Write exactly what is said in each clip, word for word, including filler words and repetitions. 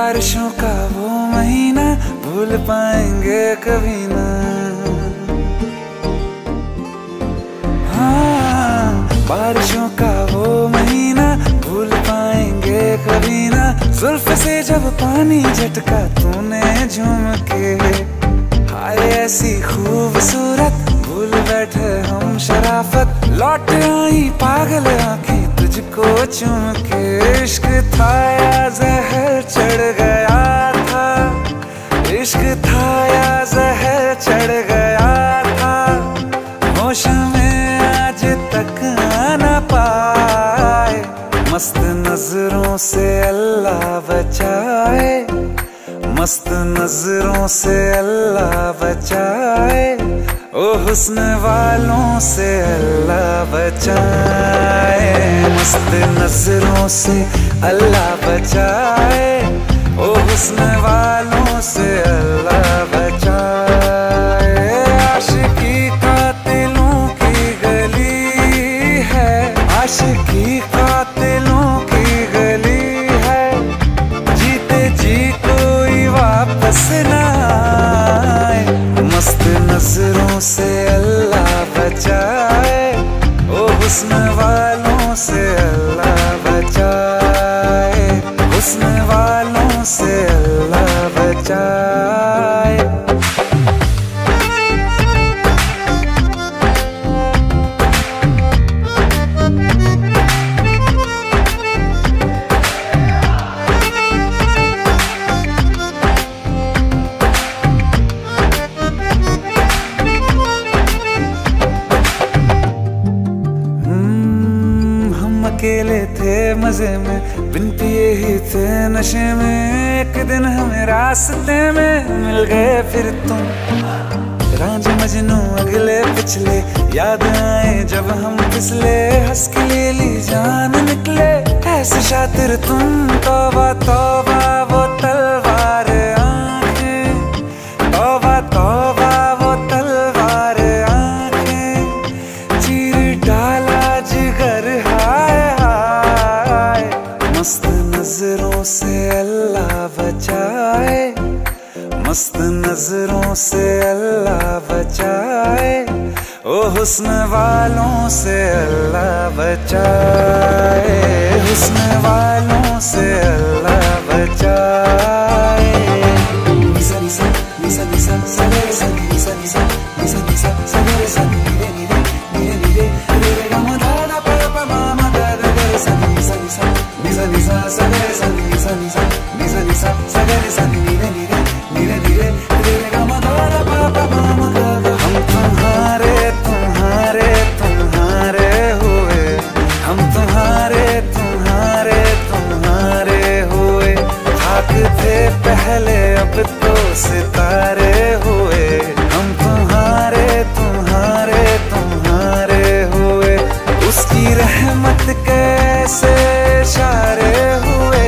बारिशों का वो महीना भूल पाएंगे कभी ना। हाँ, बारिशों का वो महीना भूल पाएंगे कभी ना। जुल्फ से जब पानी झटका तूने झूम के, हाय ऐसी खूबसूरत भूल बैठे हम शराफत। लौट आई पागल आंखें तुझको चूम के। इश्क था या जहर चढ़ गया था, इश्क था या जहर चढ़ गया था, होश में आज तक ना पाए। मस्त नजरों से अल्लाह बचाए, मस्त नजरों से अल्लाह बचाए, ओ हुस्न वालों से अल्लाह बचाए। मस्त नजरों से अल्लाह बचाए, ओ हुस्न वालों से अल्लाह बचाए। आशिकी कातिलों की गली है, आशिकी कातिलों की गली है, जीते जी कोई वापस ना आए। मस्त नजरों से अल्लाह बचाए, ओ हुस्न वालों से अल्लाह बचाए, हुस्न वालों से अल्लाह बचाए। अकेले थे मजे में, बिन पिए ही थे नशे में। एक दिन हमें रास्ते में मिल गए फिर तुम। रांझ मजनू अगले पिछले, याद आए जब हम फिसले। हंस के ले ली जान निकले ऐसे शातिर तुम। तौबा तौबा वो तलवार आंखें, तौबा तौबा वो तलवार आंखें, चीर डाला जिगर। मस्त नजरों से अल्लाह बचाए, मस्त नजरों से अल्लाह बचाए, ओ हुस्न वालों से अल्लाह बचाए, हुस्न वालों से अल्लाह बचाए। निसा निसा निसा निसा सरे निसा निसा निसा निसा सरे निसा निरे निरे निरे निरे निरे गमदा ना पापा मामा दादा रे सा निसा निसा निसा निसा सरे निसा निसा निसा निसा निसा सरे निसा निरे निरे निरे निरे निरे गमदारा पापा मामा दादा। हम तुम्हारे तुम्हारे तुम्हारे हुए, हम तुम्हारे तुम्हारे तुम्हारे हुए। खाक थे पहले अब तो सितारे हुए। हम तुम्हारे तुम्हारे तुम्हारे हुए, उसकी रहमत कैसे इशारे हुए,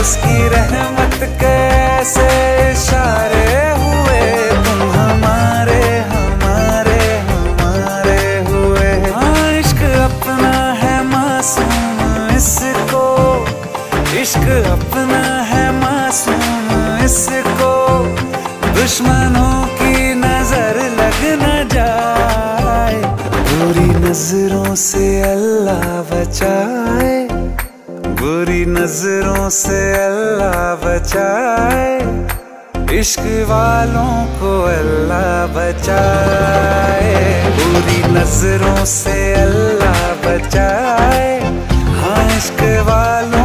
उसकी रहमत कैसे इशारे हुए। तुम हमारे हमारे हमारे हुए। हाँ इश्क अपना है मासूम इसको, इश्क अपना है मासूम इसको, दुश्मनों की नजर लग न जाए। बुरी नजरों से अल्लाह बचाए, बुरी नजरों से अल्लाह बचाए, इश्क वालों को अल्लाह बचाए। बुरी नजरों से अल्लाह बचाए, हाँ इश्क वालों